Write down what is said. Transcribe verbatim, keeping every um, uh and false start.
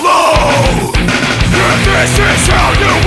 alone. This is how you